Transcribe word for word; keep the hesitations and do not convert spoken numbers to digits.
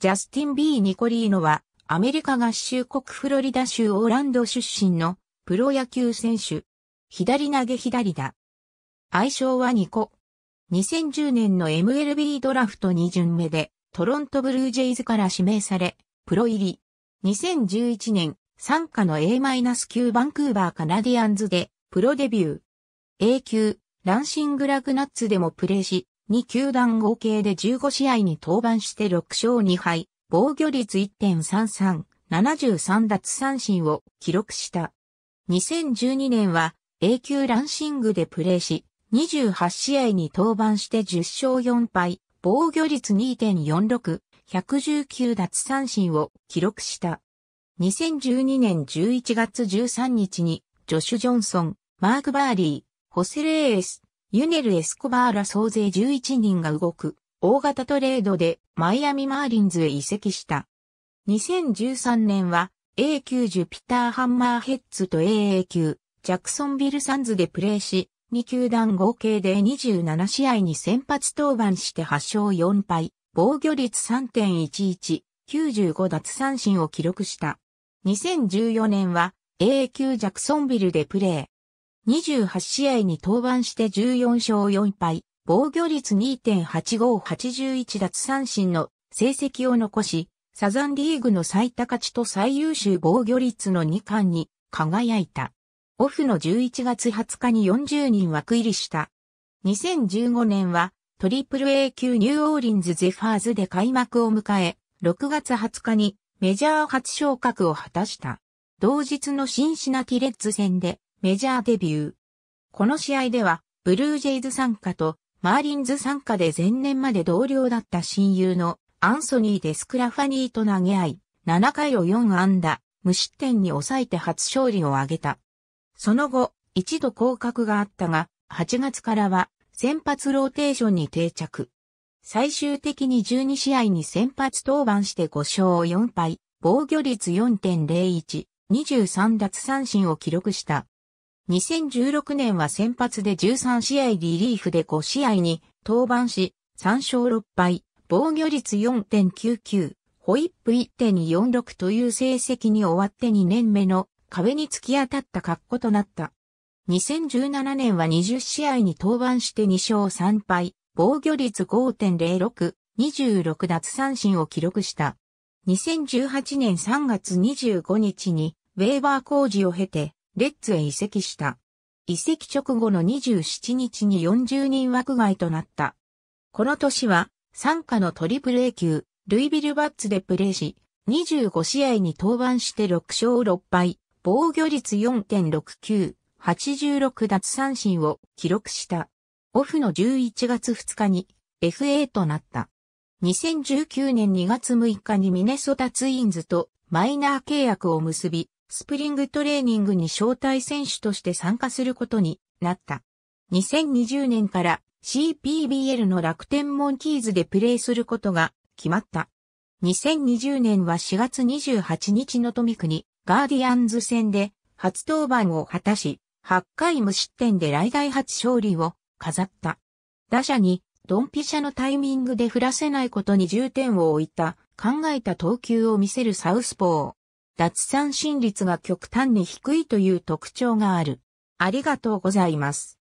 ジャスティン・ビー・ニコリーノは、アメリカ合衆国フロリダ州オーランド出身のプロ野球選手。左投げ左打。愛称はニコ。にせんじゅうねんの エムエルビー ドラフトに巡目で、トロントブルージェイズから指名され、プロ入り。にせんじゅういちねん、傘下の エーきゅう バンクーバーカナディアンズで、プロデビュー。エーきゅう、ランシングラグナッツでもプレーし、に球団合計でじゅうご試合に登板してろくしょうにはい、防御率 いってんさんさん、ななじゅうさんだつさんしんを記録した。にせんじゅうにねんは エーきゅう ランシングでプレーし、にじゅうはち試合に登板してじゅっしょうよんぱい、防御率 にてんよんろく、ひゃくじゅうきゅうだつさんしんを記録した。にせんじゅうにねんじゅういちがつじゅうさんにちに、ジョシュ・ジョンソン、マーク・バーリー、ホセレーエス、ユネル・エスコバーら総勢じゅういちにんが動く大型トレードでマイアミマーリンズへ移籍した。にせんじゅうさんねんは エーきゅう ジュピターハンマーヘッズと エーエーきゅう ジャクソンビルサンズでプレーし、に球団合計でにじゅうなな試合に先発登板してはちしょうよんぱい、防御率 さんてんいちいち、きゅうじゅうごだつさんしんを記録した。にせんじゅうよねんは エーきゅう ジャクソンビルでプレー。にじゅうはち試合に登板してじゅうよんしょうよんぱい、防御率 にてんはちご、はちじゅういちだつさんしんの成績を残し、サザンリーグの最多勝ちと最優秀防御率のにかんに輝いた。オフのじゅういちがつはつかによんじゅうにん枠入りした。にせんじゅうごねんはトリプル A 級ニューオーリンズゼファーズで開幕を迎え、ろくがつはつかにメジャー初昇格を果たした。同日のシンシナティレッズ戦で、メジャーデビュー。この試合では、ブルージェイズ傘下とマーリンズ傘下で前年まで同僚だった親友のアンソニー・デスクラファニーと投げ合い、ななかいをよんあんだ、無失点に抑えて初勝利を挙げた。その後、一度降格があったが、はちがつからは先発ローテーションに定着。最終的にじゅうに試合に先発登板してごしょうよんぱい、防御率 よんてんぜろいち、にじゅうさんだつさんしんを記録した。にせんじゅうろくねんは先発でじゅうさん試合リリーフでご試合に登板し、さんしょうろっぱい、防御率 よんてんきゅうきゅう、ホイップ いってんよんろく という成績に終わってにねんめの壁に突き当たった格好となった。にせんじゅうななねんはにじゅう試合に登板してにしょうさんぱい、防御率 ごてんぜろろく、にじゅうろくだつさんしんを記録した。にせんじゅうはちねんさんがつにじゅうごにちにウェーバー工事を経て、レッズへ移籍した。移籍直後のにじゅうしちにちによんじゅうにん枠外となった。この年は、傘下のトリプル A 級、ルイビルバッツでプレーし、にじゅうご試合に登板してろくしょうろっぱい、防御率 よんてんろくきゅう、はちじゅうろくだつさんしんを記録した。オフのじゅういちがつふつかに エフエー となった。にせんじゅうきゅうねんにがつむいかにミネソタツインズとマイナー契約を結び、スプリングトレーニングに招待選手として参加することになった。にせんにじゅうねんから シーピービーエル の楽天モンキーズでプレーすることが決まった。にせんにじゅうねんはしがつにじゅうはちにちの富国ガーディアンズ戦で初登板を果たし、はちかい無失点で来代初勝利を飾った。打者にドンピシャのタイミングで振らせないことに重点を置いた考えた投球を見せるサウスポー。脱三振率が極端に低いという特徴がある。ありがとうございます。